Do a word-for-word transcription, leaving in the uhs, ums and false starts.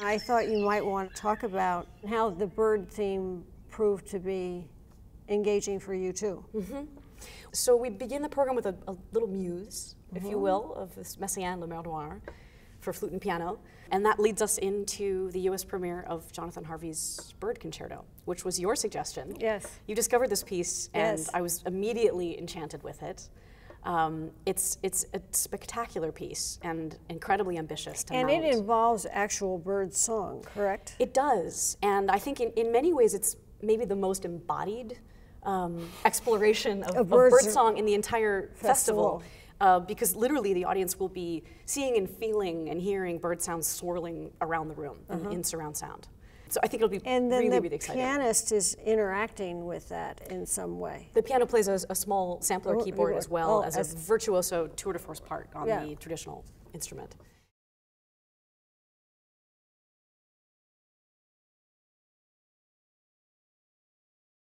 I thought you might want to talk about how the bird theme proved to be engaging for you too. Mm-hmm. So we begin the program with a, a little muse, mm-hmm. if you will, of this Messiaen Le Merle Noir for flute and piano, and that leads us into the U S premiere of Jonathan Harvey's Bird Concerto, which was your suggestion. Yes. You discovered this piece, and yes. I was immediately enchanted with it. Um, it's, it's a spectacular piece and incredibly ambitious to And mount. It involves actual bird song, correct? It does, and I think in, in many ways it's maybe the most embodied um, exploration of, of bird song in the entire festival. festival. Uh, because literally the audience will be seeing and feeling and hearing bird sounds swirling around the room uh-huh. in, in surround sound. So I think it'll be and then really, the really exciting. And the pianist is interacting with that in some way. The piano plays a, a small sampler oh, keyboard oh, as well oh, as, as a virtuoso tour de force part on yeah. the traditional instrument.